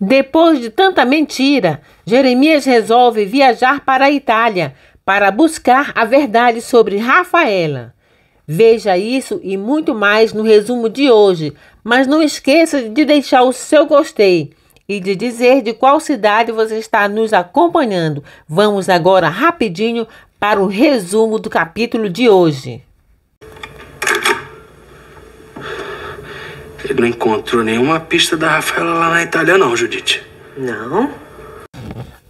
Depois de tanta mentira, Jeremias resolve viajar para a Itália para buscar a verdade sobre Rafaela. Veja isso e muito mais no resumo de hoje, mas não esqueça de deixar o seu gostei e de dizer de qual cidade você está nos acompanhando. Vamos agora rapidinho para o resumo do capítulo de hoje. Ele não encontrou nenhuma pista da Rafaela lá na Itália não, Judite. Não?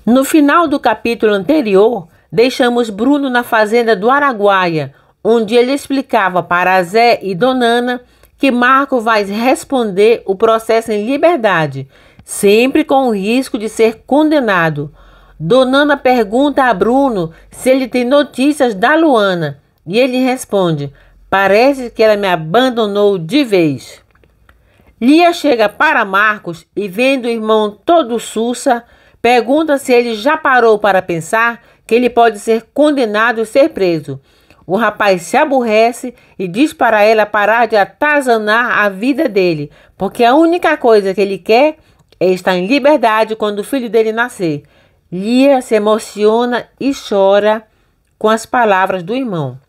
No final do capítulo anterior, deixamos Bruno na fazenda do Araguaia, onde ele explicava para Zé e Donana que Marco vai responder o processo em liberdade, sempre com o risco de ser condenado. Donana pergunta a Bruno se ele tem notícias da Luana e ele responde: parece que ela me abandonou de vez. Lia chega para Marcos e, vendo o irmão todo sussa, pergunta se ele já parou para pensar que ele pode ser condenado e ser preso. O rapaz se aborrece e diz para ela parar de atazanar a vida dele, porque a única coisa que ele quer é estar em liberdade quando o filho dele nascer. Lia se emociona e chora com as palavras do irmão.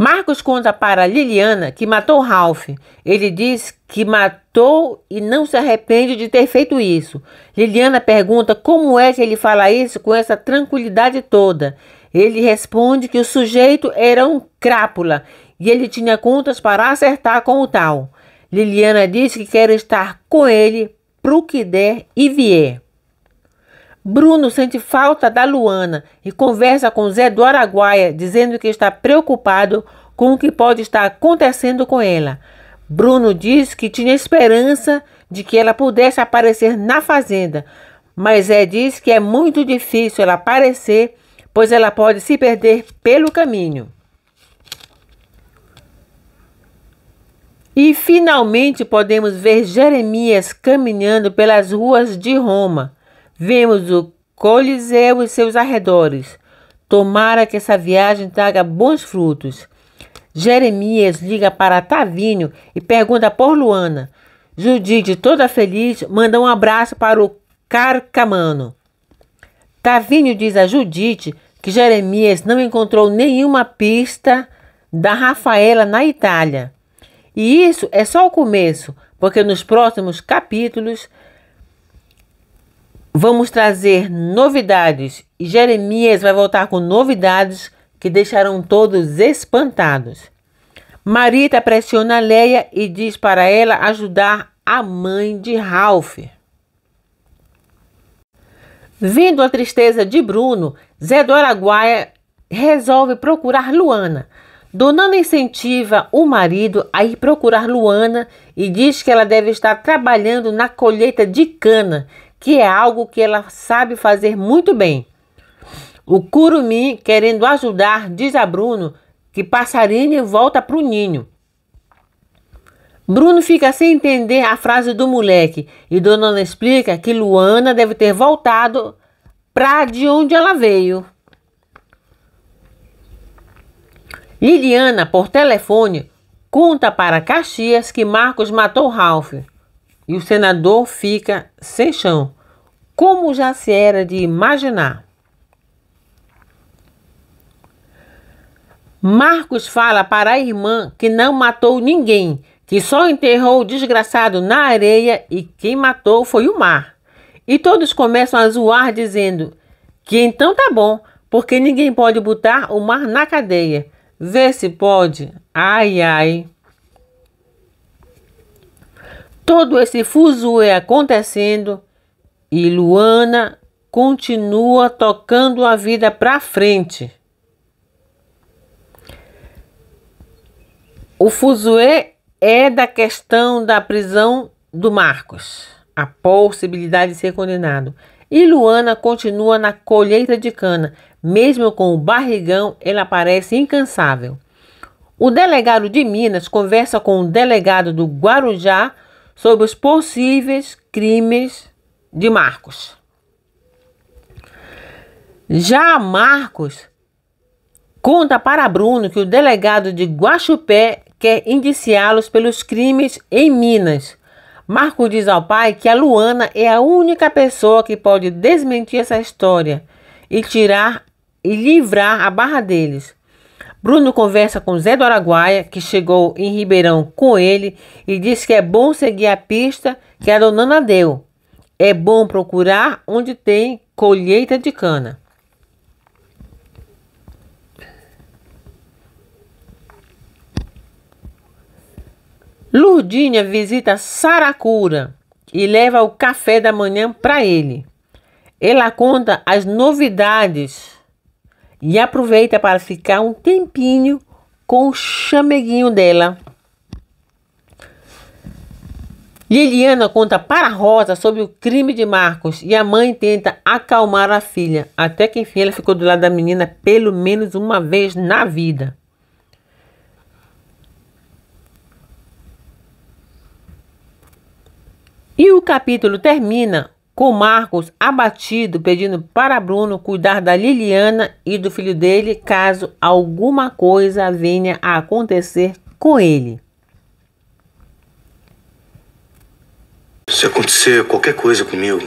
Marcos conta para Liliana que matou Ralph. Ele diz que matou e não se arrepende de ter feito isso. Liliana pergunta como é que ele fala isso com essa tranquilidade toda. Ele responde que o sujeito era um crápula e ele tinha contas para acertar com o tal. Liliana diz que quer estar com ele pro que der e vier. Bruno sente falta da Luana e conversa com Zé do Araguaia, dizendo que está preocupado com o que pode estar acontecendo com ela. Bruno diz que tinha esperança de que ela pudesse aparecer na fazenda, mas Zé diz que é muito difícil ela aparecer, pois ela pode se perder pelo caminho. E finalmente podemos ver Jeremias caminhando pelas ruas de Roma. Vemos o Coliseu e seus arredores. Tomara que essa viagem traga bons frutos. Jeremias liga para Tavinho e pergunta por Luana. Judite, toda feliz, manda um abraço para o Carcamano. Tavinho diz a Judite que Jeremias não encontrou nenhuma pista da Rafaela na Itália. E isso é só o começo, porque nos próximos capítulos vamos trazer novidades e Jeremias vai voltar com novidades que deixarão todos espantados. Marita pressiona Leia e diz para ela ajudar a mãe de Ralph. Vendo a tristeza de Bruno, Zé do Araguaia resolve procurar Luana. Donana incentiva o marido a ir procurar Luana e diz que ela deve estar trabalhando na colheita de cana, que é algo que ela sabe fazer muito bem. O Curumi, querendo ajudar, diz a Bruno que passarinho volta para o ninho. Bruno fica sem entender a frase do moleque e Dona Ana explica que Luana deve ter voltado para de onde ela veio. Liliana, por telefone, conta para Caxias que Marcos matou Ralph. E o senador fica sem chão, como já se era de imaginar. Marcos fala para a irmã que não matou ninguém, que só enterrou o desgraçado na areia e quem matou foi o mar. E todos começam a zoar dizendo que então tá bom, porque ninguém pode botar o mar na cadeia. Vê se pode. Ai, ai. Todo esse fuzuê acontecendo e Luana continua tocando a vida para frente. O fuzuê é da questão da prisão do Marcos, a possibilidade de ser condenado. E Luana continua na colheita de cana, mesmo com o barrigão, ela parece incansável. O delegado de Minas conversa com o delegado do Guarujá sobre os possíveis crimes de Marcos. Já Marcos conta para Bruno que o delegado de Guaxupé quer indiciá-los pelos crimes em Minas. Marcos diz ao pai que a Luana é a única pessoa que pode desmentir essa história e livrar a barra deles. Bruno conversa com Zé do Araguaia, que chegou em Ribeirão com ele, e diz que é bom seguir a pista que a Donana deu. É bom procurar onde tem colheita de cana. Lurdinha visita Saracura e leva o café da manhã para ele. Ela conta as novidades e aproveita para ficar um tempinho com o chameguinho dela. Liliana conta para Rosa sobre o crime de Marcos e a mãe tenta acalmar a filha, até que enfim ela ficou do lado da menina pelo menos uma vez na vida. E o capítulo termina com Marcos abatido, pedindo para Bruno cuidar da Liliana e do filho dele caso alguma coisa venha a acontecer com ele. Se acontecer qualquer coisa comigo,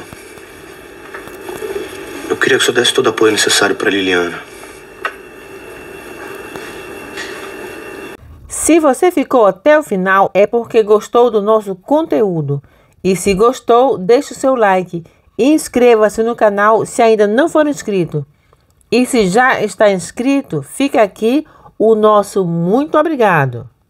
eu queria que o senhor desse todo o apoio necessário para Liliana. Se você ficou até o final, é porque gostou do nosso conteúdo. E se gostou, deixe o seu like e inscreva-se no canal se ainda não for inscrito. E se já está inscrito, fica aqui o nosso muito obrigado.